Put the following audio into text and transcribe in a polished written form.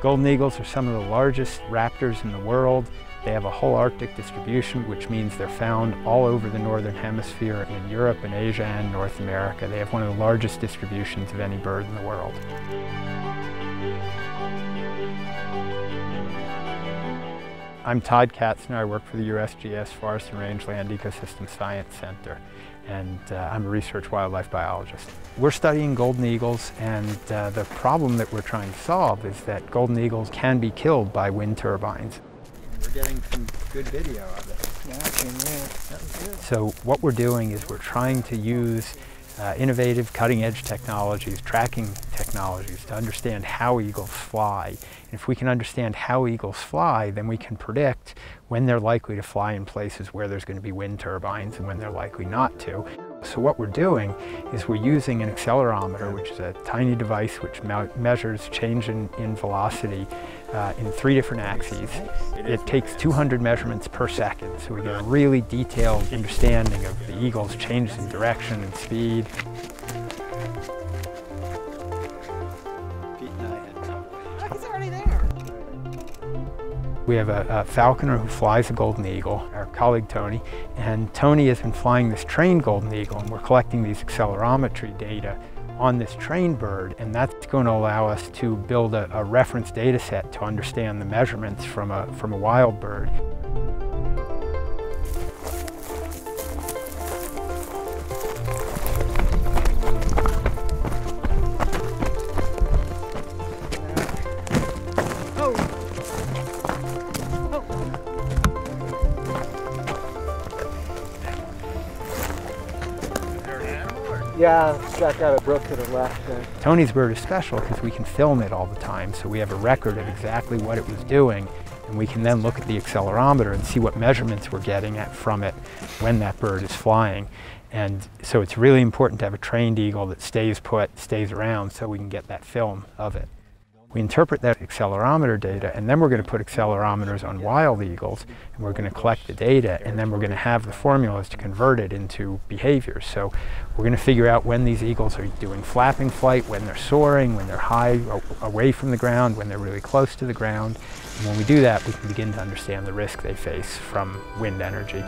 Golden eagles are some of the largest raptors in the world. They have a whole Arctic distribution, which means they're found all over the northern hemisphere in Europe and Asia and North America. They have one of the largest distributions of any bird in the world. I'm Todd Katzner. I work for the USGS Forest and Rangeland Ecosystem Science Center, and I'm a research wildlife biologist. We're studying golden eagles, and the problem that we're trying to solve is that golden eagles can be killed by wind turbines. We're getting some good video of it. Yeah, that was good. So what we're doing is we're trying to use innovative cutting-edge technologies, tracking technologies, to understand how eagles fly. And if we can understand how eagles fly, then we can predict when they're likely to fly in places where there's going to be wind turbines and when they're likely not to. So what we're doing is we're using an accelerometer, which is a tiny device which measures change in velocity in three different axes. It takes 200 measurements per second, so we get a really detailed understanding of the eagle's changes in direction and speed. We have a falconer who flies a golden eagle, our colleague Tony, and Tony has been flying this trained golden eagle, and we're collecting these accelerometry data on this trained bird, and that's going to allow us to build a reference data set to understand the measurements from a wild bird. Yeah, stuck out a brook to the left there. Tony's bird is special because we can film it all the time, so we have a record of exactly what it was doing, and we can then look at the accelerometer and see what measurements we're getting at from it when that bird is flying. And so it's really important to have a trained eagle that stays put, stays around, so we can get that film of it. We interpret that accelerometer data, and then we're going to put accelerometers on wild eagles, and we're going to collect the data, and then we're going to have the formulas to convert it into behaviors. So we're going to figure out when these eagles are doing flapping flight, when they're soaring, when they're high away from the ground, when they're really close to the ground. And when we do that, we can begin to understand the risk they face from wind energy.